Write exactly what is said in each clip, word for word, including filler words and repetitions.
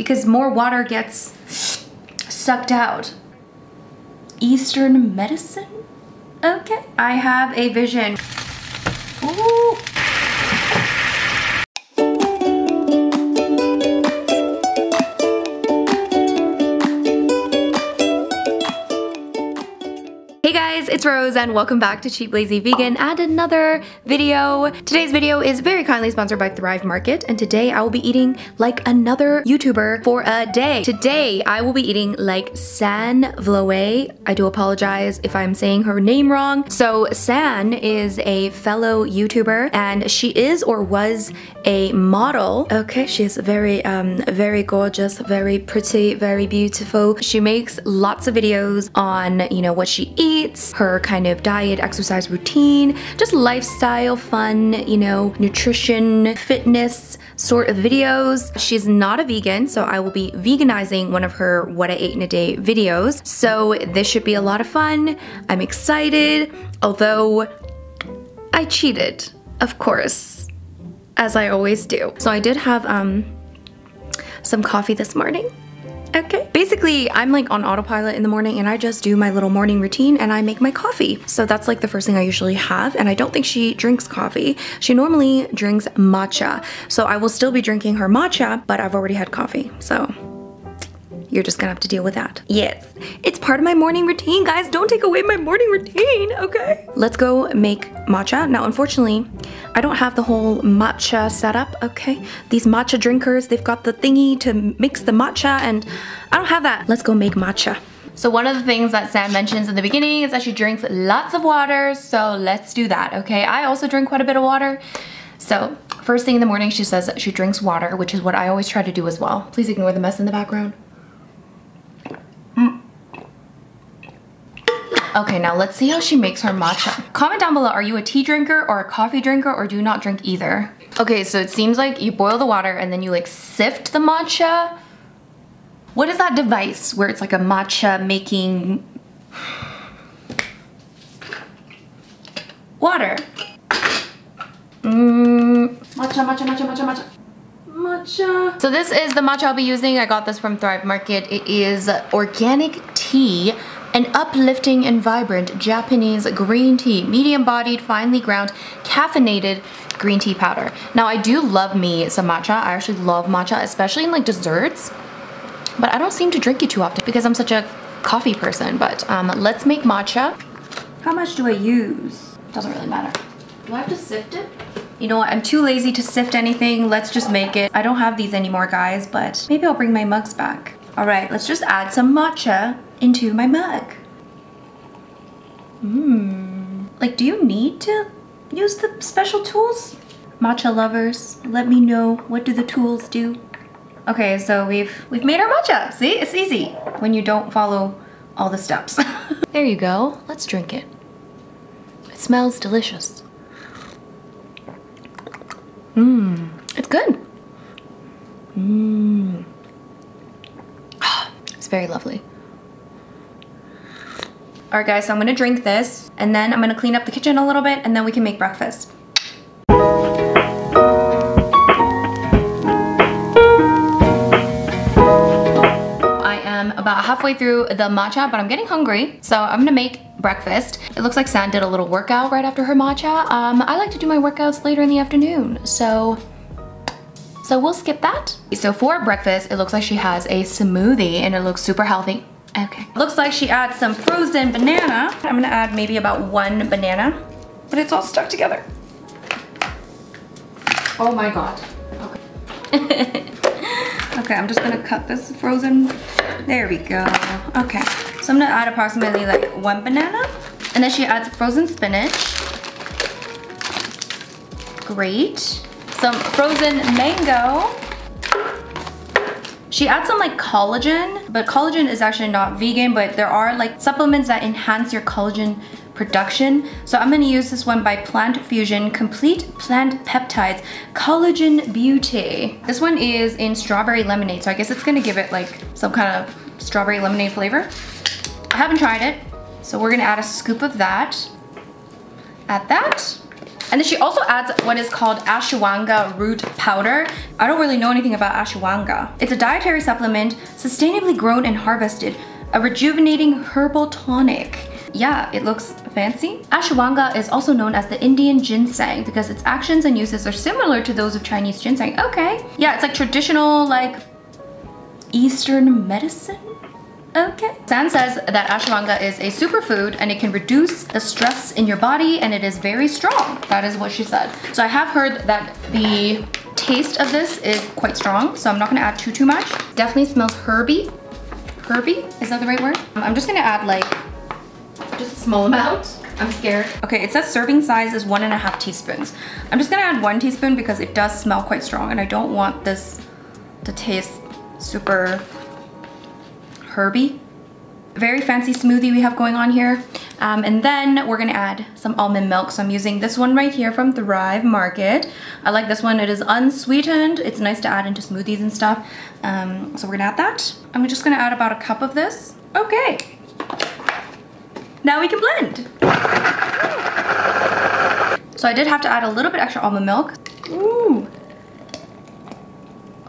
because more water gets sucked out. Eastern medicine? Okay. I have a vision. Ooh. Hey guys, it's Rose and welcome back to Cheap, Lazy Vegan and another video. Today's video is very kindly sponsored by Thrive Market, and today I will be eating like another YouTuber for a day. Today I will be eating like Sanne Vloet. I do apologize if I'm saying her name wrong. So Sanne is a fellow YouTuber and she is or was a model. Okay, she is very, um, very gorgeous, very pretty, very beautiful. She makes lots of videos on, you know, what she eats, her kind of diet, exercise routine, just lifestyle, fun, you know, nutrition, fitness sort of videos. She's not a vegan, so I will be veganizing one of her What I Ate in a Day videos. So this should be a lot of fun. I'm excited, although I cheated, of course, as I always do. So I did have um, some coffee this morning. Okay. Basically, I'm like on autopilot in the morning and I just do my little morning routine and I make my coffee. So that's like the first thing I usually have, and I don't think she drinks coffee. She normally drinks matcha. So I will still be drinking her matcha, but I've already had coffee. So you're just gonna have to deal with that. Yes. It's part of my morning routine, guys. Don't take away my morning routine, okay? Let's go make matcha. Now, unfortunately, I don't have the whole matcha setup, okay? These matcha drinkers, they've got the thingy to mix the matcha, and I don't have that. Let's go make matcha. So one of the things that Sanne mentions in the beginning is that she drinks lots of water, so let's do that, okay? I also drink quite a bit of water. So first thing in the morning, she says that she drinks water, which is what I always try to do as well. Please ignore the mess in the background. Okay, now let's see how she makes her matcha. Comment down below, are you a tea drinker or a coffee drinker, or do you not drink either? Okay, so it seems like you boil the water and then you like sift the matcha. What is that device where it's like a matcha making water? Mm. Matcha, matcha, matcha, matcha, matcha. Matcha. So this is the matcha I'll be using. I got this from Thrive Market. It is organic tea. An uplifting and vibrant Japanese green tea, medium-bodied, finely ground, caffeinated green tea powder. Now, I do love me some matcha. I actually love matcha, especially in like desserts, but I don't seem to drink it too often because I'm such a coffee person. But um, let's make matcha. How much do I use? Doesn't really matter. Do I have to sift it? You know what, I'm too lazy to sift anything. Let's just make it. I don't have these anymore, guys, but maybe I'll bring my mugs back. All right, let's just add some matcha into my mug. Mmm. Like, do you need to use the special tools? Matcha lovers, let me know, what do the tools do? Okay, so we've we've made our matcha. See, it's easy when you don't follow all the steps. There you go. Let's drink it. It smells delicious. Mmm. It's good. Mmm. It's very lovely. All right guys, so I'm gonna drink this and then I'm gonna clean up the kitchen a little bit and then we can make breakfast. I am about halfway through the matcha, but I'm getting hungry, so I'm gonna make breakfast. It looks like Sanne did a little workout right after her matcha. Um, I like to do my workouts later in the afternoon, so so we'll skip that. So for breakfast, it looks like she has a smoothie and it looks super healthy. Okay. Looks like she adds some frozen banana. I'm gonna add maybe about one banana, but it's all stuck together. Oh my God. Okay. Okay, I'm just gonna cut this frozen. There we go. Okay. So I'm gonna add approximately like one banana, and then she adds frozen spinach. Great. Some frozen mango. She adds some like collagen, but collagen is actually not vegan, but there are like supplements that enhance your collagen production. So I'm gonna use this one by Plant Fusion, Complete Plant Peptides, Collagen Beauty. This one is in strawberry lemonade, so I guess it's gonna give it like some kind of strawberry lemonade flavor. I haven't tried it, so we're gonna add a scoop of that. Add that. And then she also adds what is called ashwagandha root powder. I don't really know anything about ashwagandha. It's a dietary supplement sustainably grown and harvested, a rejuvenating herbal tonic. Yeah, it looks fancy. Ashwagandha is also known as the Indian ginseng because its actions and uses are similar to those of Chinese ginseng. Okay. Yeah, it's like traditional, like Eastern medicine. Okay. Sanne says that ashwagandha is a superfood and it can reduce the stress in your body and it is very strong. That is what she said. So I have heard that the taste of this is quite strong, so I'm not gonna add too, too much. Definitely smells herby. Herby? Is that the right word? I'm just gonna add like just a small amount. I'm scared. Okay, it says serving size is one and a half teaspoons. I'm just gonna add one teaspoon because it does smell quite strong and I don't want this to taste super herby. Very fancy smoothie we have going on here. Um, and then we're gonna add some almond milk. So I'm using this one right here from Thrive Market. I like this one, it is unsweetened. It's nice to add into smoothies and stuff. Um, so we're gonna add that. I'm just gonna add about a cup of this. Okay. Now we can blend. So I did have to add a little bit extra almond milk. Ooh.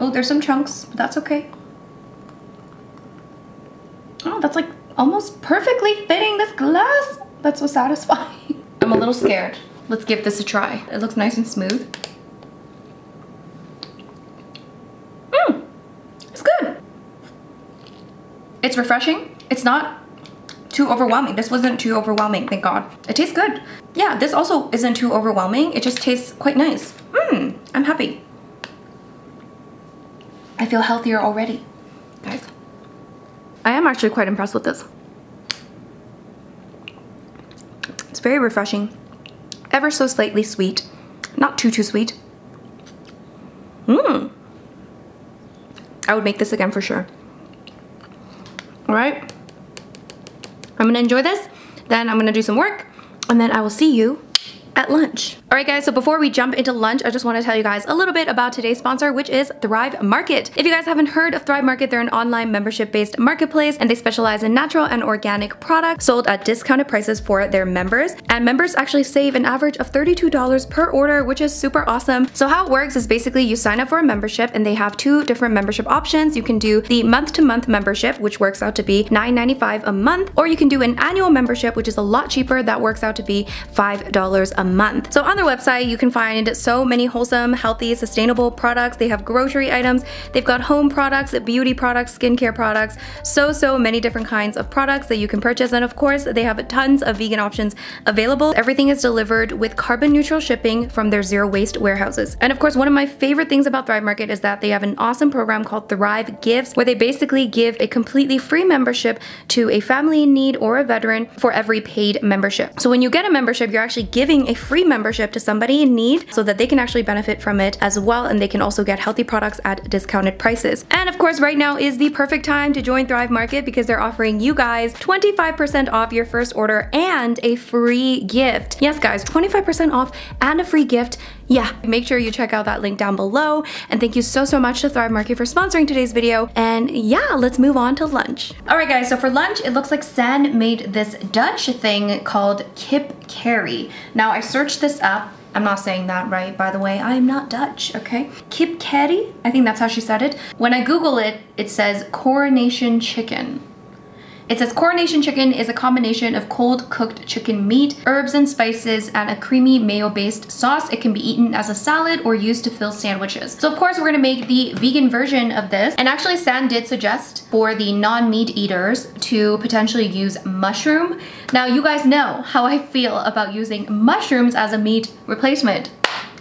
Oh, there's some chunks, but that's okay. Oh, that's like almost perfectly fitting this glass. That's so satisfying. I'm a little scared. Let's give this a try. It looks nice and smooth. Mmm, it's good. It's refreshing. It's not too overwhelming. This wasn't too overwhelming, thank God. It tastes good. Yeah, this also isn't too overwhelming. It just tastes quite nice. Mmm, I'm happy. I feel healthier already, guys. I am actually quite impressed with this. It's very refreshing, ever so slightly sweet, not too, too sweet. Mmm. I would make this again for sure. All right, I'm gonna enjoy this, then I'm gonna do some work, and then I will see you at lunch. All right guys, so before we jump into lunch, I just want to tell you guys a little bit about today's sponsor, which is Thrive Market. If you guys haven't heard of Thrive Market, they're an online membership-based marketplace and they specialize in natural and organic products sold at discounted prices for their members. And members actually save an average of thirty-two dollars per order, which is super awesome. So how it works is basically you sign up for a membership and they have two different membership options. You can do the month-to-month membership, which works out to be nine ninety-five a month, or you can do an annual membership, which is a lot cheaper. That works out to be five dollars a month. A month. So on their website, you can find so many wholesome, healthy, sustainable products. They have grocery items, they've got home products, beauty products, skincare products, so, so many different kinds of products that you can purchase. And of course, they have tons of vegan options available. Everything is delivered with carbon neutral shipping from their zero waste warehouses. And of course, one of my favorite things about Thrive Market is that they have an awesome program called Thrive Gifts, where they basically give a completely free membership to a family in need or a veteran for every paid membership. So when you get a membership, you're actually giving a a free membership to somebody in need so that they can actually benefit from it as well, and they can also get healthy products at discounted prices. And of course, right now is the perfect time to join Thrive Market because they're offering you guys twenty-five percent off your first order and a free gift. Yes guys, twenty-five percent off and a free gift. Yeah, make sure you check out that link down below, and thank you so, so much to Thrive Market for sponsoring today's video. And yeah, let's move on to lunch. All right guys, so for lunch, it looks like Sanne made this Dutch thing called Kip Kerrie. Now I searched this up. I'm not saying that right, by the way. I am not Dutch, okay? Kip Kerrie, I think that's how she said it. When I Google it, it says coronation chicken. It says coronation chicken is a combination of cold cooked chicken meat, herbs and spices, and a creamy mayo-based sauce. It can be eaten as a salad or used to fill sandwiches. So of course we're gonna make the vegan version of this. And actually Sanne did suggest for the non-meat eaters to potentially use mushroom. Now you guys know how I feel about using mushrooms as a meat replacement.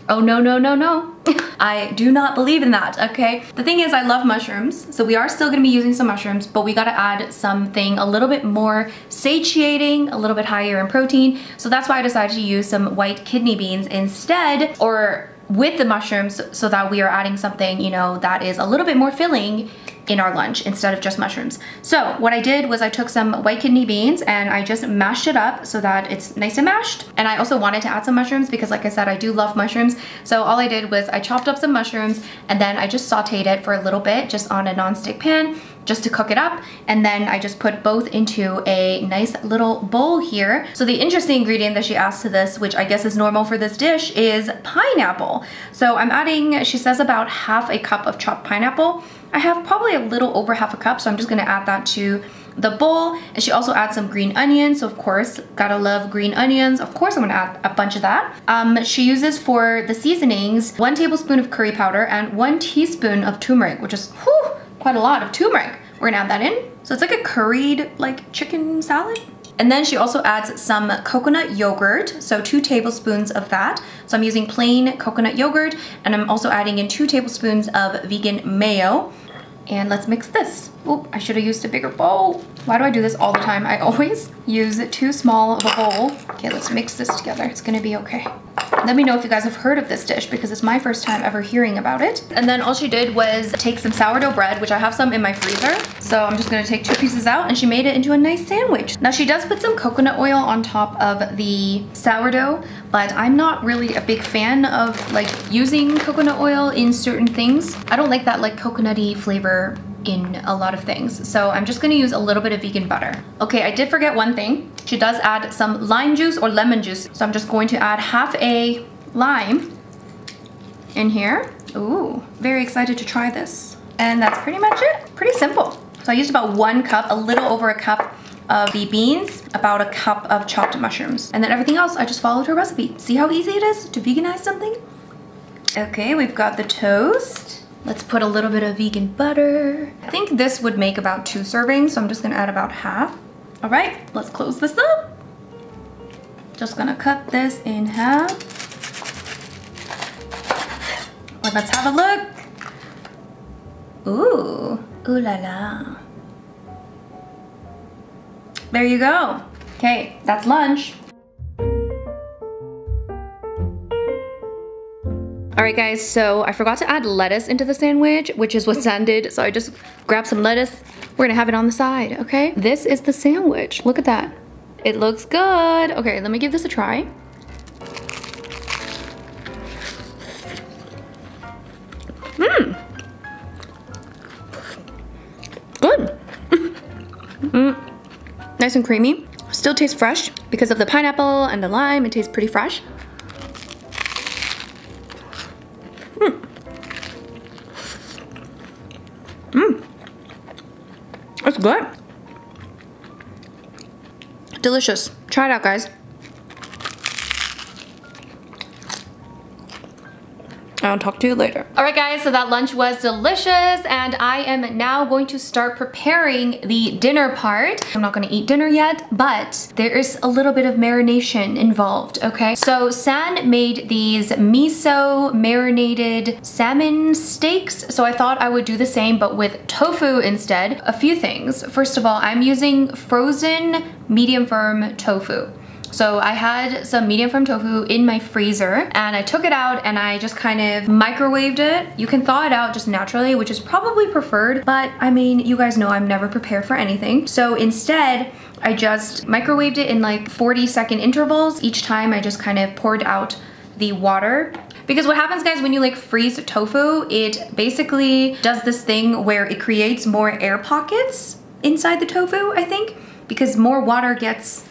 Oh no, no, no, no. I do not believe in that, okay? The thing is, I love mushrooms, so we are still gonna be using some mushrooms, but we gotta add something a little bit more satiating, a little bit higher in protein. So that's why I decided to use some white kidney beans instead, or with the mushrooms, so that we are adding something, you know, that is a little bit more filling in our lunch instead of just mushrooms. So what I did was I took some white kidney beans and I just mashed it up so that it's nice and mashed. And I also wanted to add some mushrooms because like I said, I do love mushrooms. So all I did was I chopped up some mushrooms and then I just sauteed it for a little bit just on a nonstick pan. just to cook it up. And then I just put both into a nice little bowl here. So the interesting ingredient that she asked to this, which I guess is normal for this dish, is pineapple. So I'm adding, she says, about half a cup of chopped pineapple. I have probably a little over half a cup, so I'm just gonna add that to the bowl. And she also adds some green onions, so of course, gotta love green onions. Of course I'm gonna add a bunch of that. Um, she uses for the seasonings one tablespoon of curry powder and one teaspoon of turmeric, which is whew, quite a lot of turmeric. We're gonna add that in. So it's like a curried like chicken salad. And then she also adds some coconut yogurt, so two tablespoons of that. So I'm using plain coconut yogurt, and I'm also adding in two tablespoons of vegan mayo. And let's mix this. Oh, I should have used a bigger bowl. Why do I do this all the time? I always use too small of a bowl. Okay, let's mix this together. It's gonna be okay. Let me know if you guys have heard of this dish because it's my first time ever hearing about it. And then all she did was take some sourdough bread, which I have some in my freezer. So I'm just gonna take two pieces out, and she made it into a nice sandwich. Now she does put some coconut oil on top of the sourdough, but I'm not really a big fan of like using coconut oil in certain things. I don't like that like coconutty flavor in a lot of things. So I'm just gonna use a little bit of vegan butter. Okay, I did forget one thing. She does add some lime juice or lemon juice. So I'm just going to add half a lime in here. Ooh, very excited to try this. And that's pretty much it, pretty simple. So I used about one cup, a little over a cup of the beans, about a cup of chopped mushrooms. And then everything else, I just followed her recipe. See how easy it is to veganize something? Okay, we've got the toast. Let's put a little bit of vegan butter. I think this would make about two servings, so I'm just gonna add about half. All right, let's close this up. Just gonna cut this in half. Let's have a look. Ooh, ooh la la. There you go. Okay, that's lunch. All right guys, so I forgot to add lettuce into the sandwich, which is what Sanne did. So I just grabbed some lettuce. We're gonna have it on the side, okay? This is the sandwich, look at that. It looks good. Okay, let me give this a try. Mmm. Good. Mm. Nice and creamy. Still tastes fresh because of the pineapple and the lime, it tastes pretty fresh. Mmm, that's good. Delicious. Try it out, guys. I'll talk to you later. All right, guys, so that lunch was delicious, and I am now going to start preparing the dinner part. I'm not gonna eat dinner yet, but there is a little bit of marination involved, okay? So Sanne made these miso marinated salmon steaks, so I thought I would do the same, but with tofu instead. A few things. First of all, I'm using frozen medium firm tofu. So I had some medium firm tofu in my freezer, and I took it out and I just kind of microwaved it. You can thaw it out just naturally, which is probably preferred, but I mean, you guys know I'm never prepared for anything. So instead, I just microwaved it in like forty second intervals. Each time I just kind of poured out the water. Because what happens, guys, when you like freeze tofu, it basically does this thing where it creates more air pockets inside the tofu, I think, because more water gets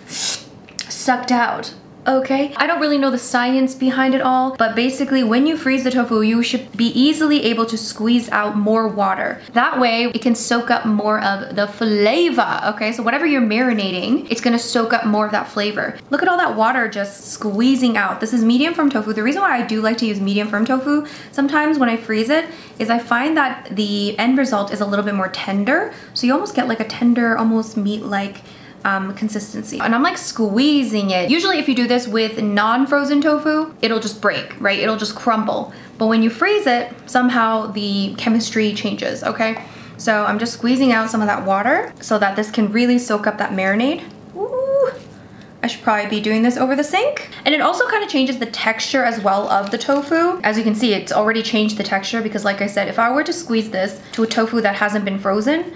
sucked out, okay? I don't really know the science behind it all, but basically when you freeze the tofu, you should be easily able to squeeze out more water. That way, it can soak up more of the flavor, okay? So whatever you're marinating, it's gonna soak up more of that flavor. Look at all that water just squeezing out. This is medium firm tofu. The reason why I do like to use medium firm tofu sometimes when I freeze it is I find that the end result is a little bit more tender. So you almost get like a tender, almost meat-like Um, consistency, and I'm like squeezing it. Usually if you do this with non-frozen tofu, it'll just break, right? It'll just crumble. But when you freeze it, somehow the chemistry changes, okay? So I'm just squeezing out some of that water so that this can really soak up that marinade. Ooh, I should probably be doing this over the sink. And it also kind of changes the texture as well of the tofu. As you can see, it's already changed the texture because like I said, if I were to squeeze this to a tofu that hasn't been frozen,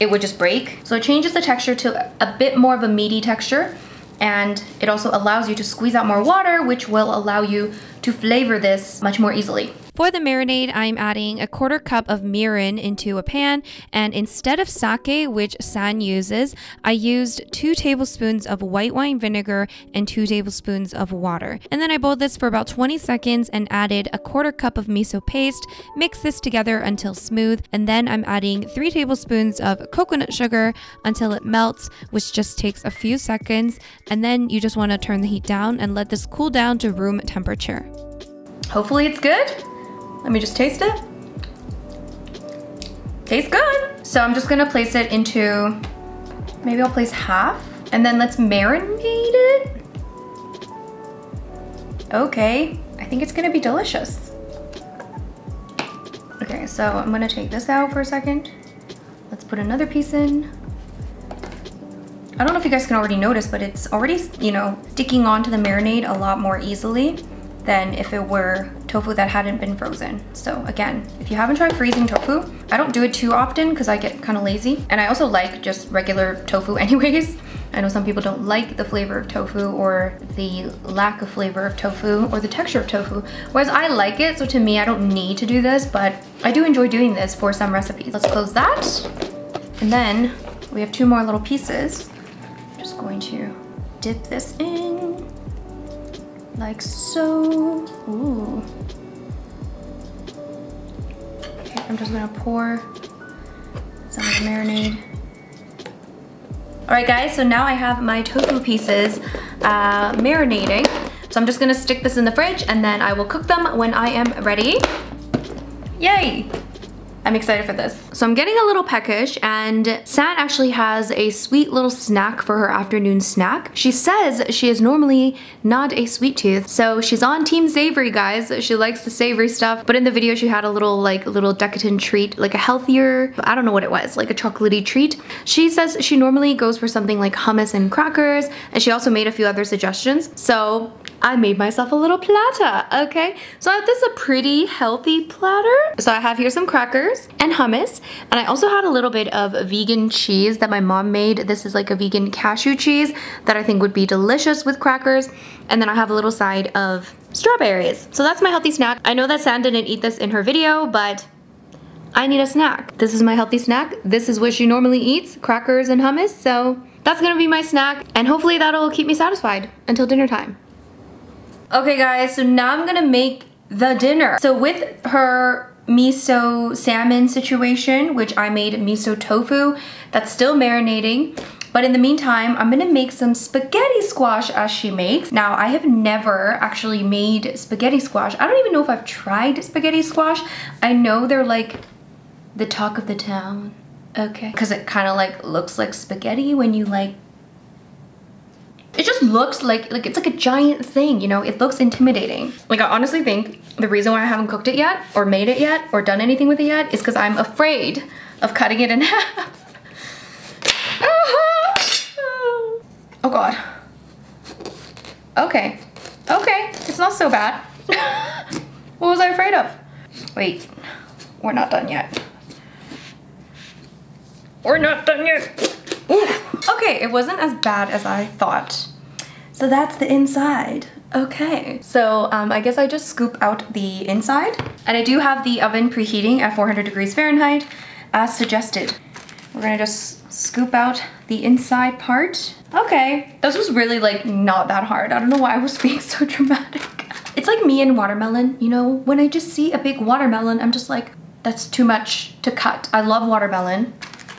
it would just break. So it changes the texture to a bit more of a meaty texture, and it also allows you to squeeze out more water, which will allow you to flavor this much more easily. For the marinade, I'm adding a quarter cup of mirin into a pan, and instead of sake, which San uses, I used two tablespoons of white wine vinegar and two tablespoons of water. And then I boiled this for about twenty seconds and added a quarter cup of miso paste. Mix this together until smooth, and then I'm adding three tablespoons of coconut sugar until it melts, which just takes a few seconds. And then you just want to turn the heat down and let this cool down to room temperature. Hopefully it's good. Let me just taste it. Tastes good. So I'm just gonna place it into, maybe I'll place half, and then let's marinate it. Okay, I think it's gonna be delicious. Okay, so I'm gonna take this out for a second. Let's put another piece in. I don't know if you guys can already notice, but it's already, you know, sticking onto the marinade a lot more easily than if it were tofu that hadn't been frozen. So again, if you haven't tried freezing tofu, I don't do it too often because I get kind of lazy. And I also like just regular tofu anyways. I know some people don't like the flavor of tofu or the lack of flavor of tofu or the texture of tofu, whereas I like it, so to me, I don't need to do this, but I do enjoy doing this for some recipes. Let's close that. And then we have two more little pieces. I'm just going to dip this in. Like so. Ooh. Okay, I'm just gonna pour some of the marinade. All right, guys, so now I have my tofu pieces uh, marinating. So I'm just gonna stick this in the fridge and then I will cook them when I am ready. Yay! I'm excited for this. So I'm getting a little peckish, and Sanne actually has a sweet little snack for her afternoon snack. She says she is normally not a sweet tooth, so she's on team savory, guys. She likes the savory stuff, but in the video she had a little like little decadent treat, like a healthier, I don't know what it was, like a chocolatey treat. She says she normally goes for something like hummus and crackers, and she also made a few other suggestions. So I made myself a little platter, okay? So I have this a pretty healthy platter. So I have here some crackers and hummus, and I also had a little bit of vegan cheese that my mom made. This is like a vegan cashew cheese that I think would be delicious with crackers, and then I have a little side of strawberries. So that's my healthy snack. I know that Sanne didn't eat this in her video, but I need a snack. This is my healthy snack. This is what she normally eats, crackers and hummus, so that's gonna be my snack, and hopefully that'll keep me satisfied until dinner time. Okay guys, so now I'm gonna make the dinner. So with her miso salmon situation, which I made miso tofu, that's still marinating. But in the meantime, I'm gonna make some spaghetti squash as she makes. Now, I have never actually made spaghetti squash. I don't even know if I've tried spaghetti squash. I know they're like the talk of the town, okay? Because it kind of like looks like spaghetti when you like it just looks like, like it's like a giant thing, you know? It looks intimidating. Like I honestly think the reason why I haven't cooked it yet or made it yet or done anything with it yet is because I'm afraid of cutting it in half. Oh God. Okay, okay, it's not so bad. What was I afraid of? Wait, we're not done yet. We're not done yet. Ooh. Okay, it wasn't as bad as I thought. So that's the inside. Okay, so um, I guess I just scoop out the inside. And I do have the oven preheating at four hundred degrees Fahrenheit as suggested. We're gonna just scoop out the inside part. Okay, this was really like not that hard. I don't know why I was being so dramatic. It's like me and watermelon, you know? When I just see a big watermelon, I'm just like, that's too much to cut. I love watermelon,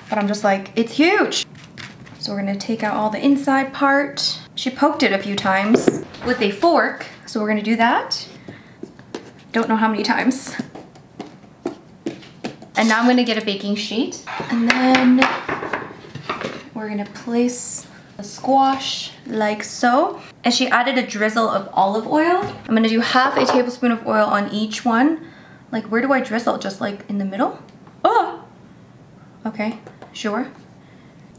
but I'm just like, it's huge. So we're gonna take out all the inside part. She poked it a few times with a fork, so we're gonna do that. Don't know how many times. And now I'm gonna get a baking sheet. And then we're gonna place the squash like so. And she added a drizzle of olive oil. I'm gonna do half a tablespoon of oil on each one. Like, where do I drizzle? Just like in the middle? Oh, okay, sure.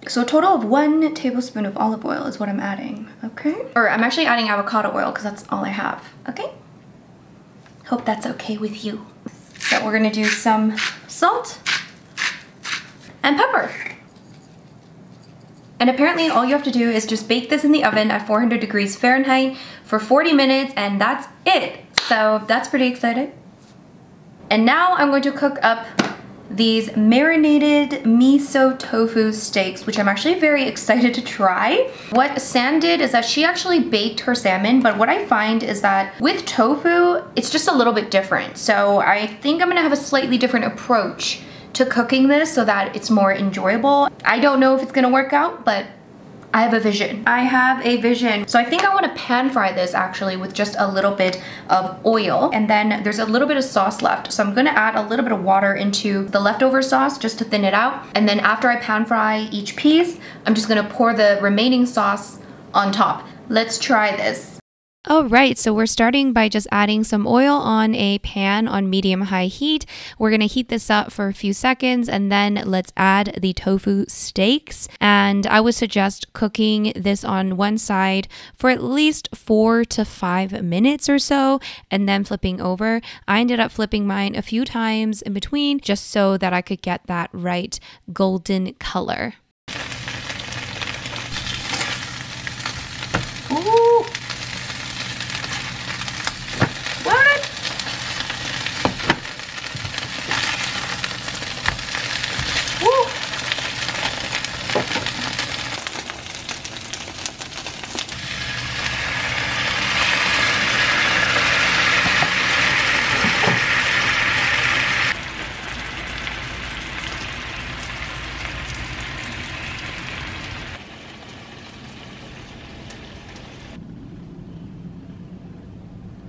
So a total of one tablespoon of olive oil is what I'm adding, okay? Or I'm actually adding avocado oil because that's all I have, okay? Hope that's okay with you. So we're gonna do some salt and pepper. And apparently all you have to do is just bake this in the oven at four hundred degrees Fahrenheit for forty minutes, and that's it. So that's pretty exciting. And now I'm going to cook up these marinated miso tofu steaks, which I'm actually very excited to try. What Sanne did is that she actually baked her salmon, but what I find is that with tofu, it's just a little bit different. So I think I'm gonna have a slightly different approach to cooking this so that it's more enjoyable. I don't know if it's gonna work out, but I have a vision. I have a vision. So I think I want to pan fry this actually with just a little bit of oil, and then there's a little bit of sauce left. So I'm going to add a little bit of water into the leftover sauce just to thin it out. And then after I pan fry each piece, I'm just going to pour the remaining sauce on top. Let's try this. All right, so we're starting by just adding some oil on a pan on medium-high heat. We're gonna heat this up for a few seconds, and then let's add the tofu steaks. And I would suggest cooking this on one side for at least four to five minutes or so, and then flipping over. I ended up flipping mine a few times in between just so that I could get that right golden color. Ooh.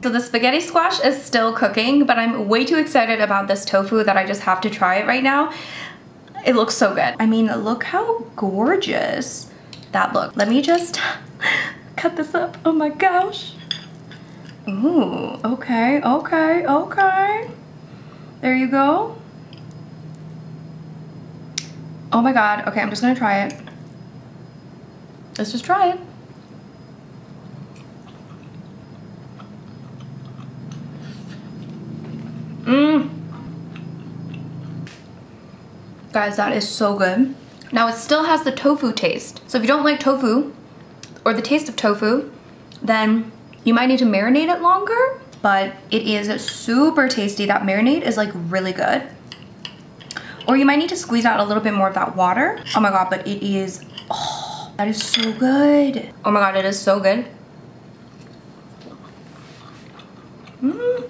So the spaghetti squash is still cooking, but I'm way too excited about this tofu that I just have to try it right now. It looks so good. I mean, look how gorgeous that looked. Let me just cut this up. Oh my gosh. Ooh, okay, okay, okay. There you go. Oh my God. Okay, I'm just gonna try it. Let's just try it. Mmm. Guys, that is so good. Now it still has the tofu taste. So if you don't like tofu or the taste of tofu, then you might need to marinate it longer, but it is super tasty. That marinade is like really good. Or you might need to squeeze out a little bit more of that water. Oh my God, but it is, oh, that is so good. Oh my God, it is so good. Mmm.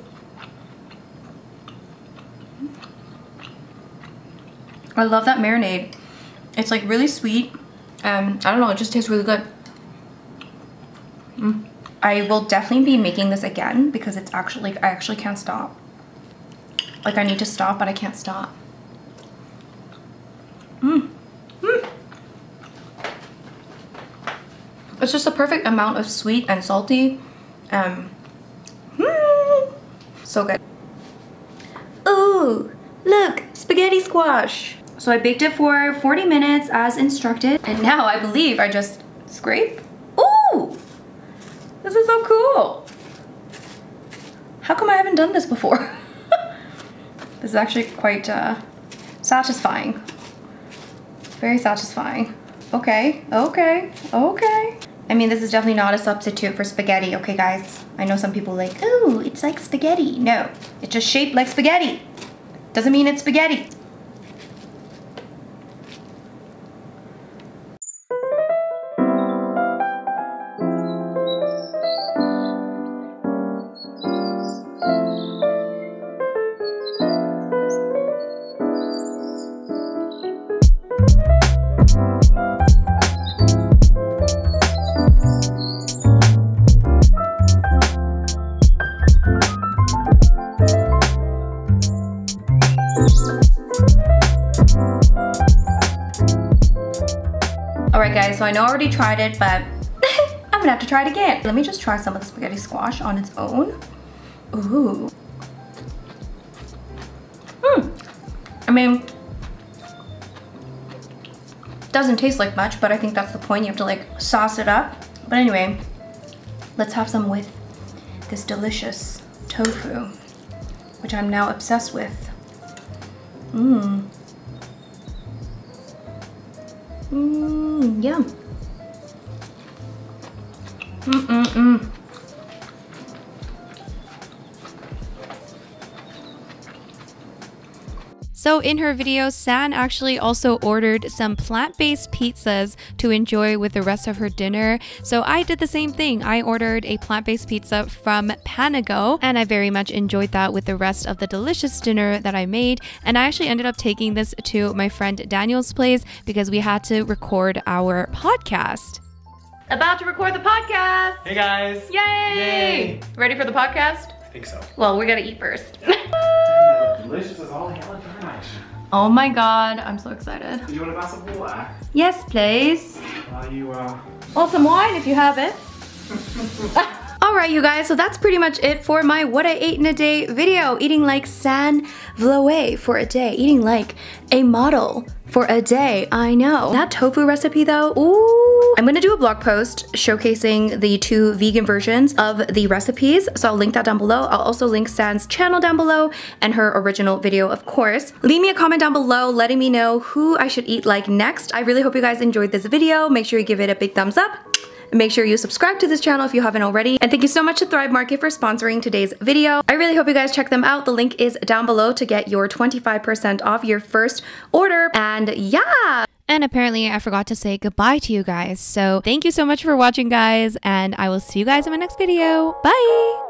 I love that marinade. It's like really sweet. Um, I don't know, it just tastes really good. Mm. I will definitely be making this again because it's actually, I actually can't stop. Like I need to stop, but I can't stop. Mm. Mm. It's just the perfect amount of sweet and salty. Um, mm. So good. Ooh, look, spaghetti squash. So I baked it for forty minutes as instructed. And now I believe I just scrape. Ooh, this is so cool. How come I haven't done this before? This is actually quite uh, satisfying. Very satisfying. Okay, okay, okay. I mean, this is definitely not a substitute for spaghetti, okay guys? I know some people like, ooh, it's like spaghetti. No, it's just shaped like spaghetti. Doesn't mean it's spaghetti. So I know I already tried it, but I'm gonna have to try it again. Let me just try some of the spaghetti squash on its own. Ooh. Hmm. I mean, doesn't taste like much, but I think that's the point. You have to like sauce it up. But anyway, let's have some with this delicious tofu, which I'm now obsessed with. Mmm. Mmm, yum. Mm-mm-mm. So in her video, Sanne actually also ordered some plant-based pizzas to enjoy with the rest of her dinner. So I did the same thing. I ordered a plant-based pizza from Panago, and I very much enjoyed that with the rest of the delicious dinner that I made. And I actually ended up taking this to my friend Daniel's place because we had to record our podcast. About to record the podcast. Hey guys. Yay. Yay. Ready for the podcast? I think so. Well, we gotta eat first. Yeah. Delicious as all hell and much. Oh my God, I'm so excited. Do you want a glass of water? Yes, please. Uh, you, uh... Or some wine if you have it. Alright you guys, so that's pretty much it for my what I ate in a day video. Eating like Sanne Vloet for a day. Eating like a model for a day, I know. That tofu recipe though, ooh. I'm gonna do a blog post showcasing the two vegan versions of the recipes, so I'll link that down below. I'll also link Sanne's channel down below and her original video, of course. Leave me a comment down below letting me know who I should eat like next. I really hope you guys enjoyed this video. Make sure you give it a big thumbs up. Make sure you subscribe to this channel if you haven't already. And thank you so much to Thrive Market for sponsoring today's video. I really hope you guys check them out. The link is down below to get your twenty-five percent off your first order. And yeah! And apparently I forgot to say goodbye to you guys. So thank you so much for watching, guys. And I will see you guys in my next video. Bye!